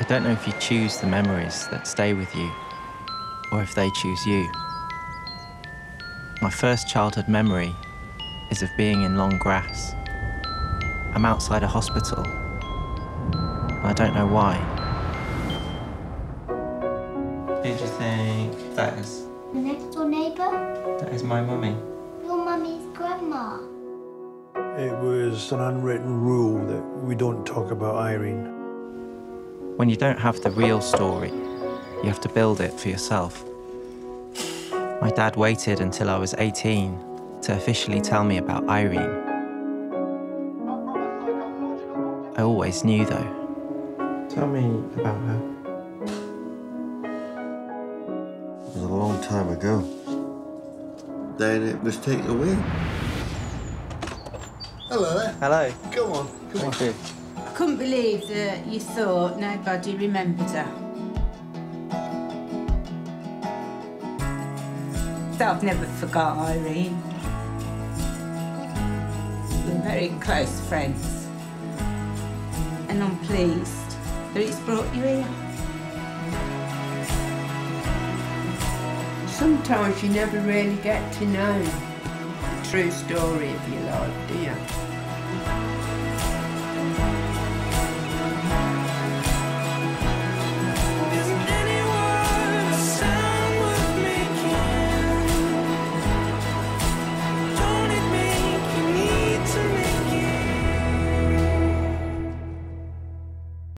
I don't know if you choose the memories that stay with you, or if they choose you. My first childhood memory is of being in long grass. I'm outside a hospital, and I don't know why. Who do you think that is? The next door neighbour? That is my mummy. Your mummy's grandma. It was an unwritten rule that we don't talk about Irene. When you don't have the real story, you have to build it for yourself. My dad waited until I was 18 to officially tell me about Irene. I always knew, though. Tell me about her. It was a long time ago. Then it was taken away. Hello there. Hello. Come on, come on. Thank you. I couldn't believe that you thought nobody remembered her. I've never forgot Irene. We're very close friends. And I'm pleased that it's brought you here. Sometimes you never really get to know the true story of your life, do you?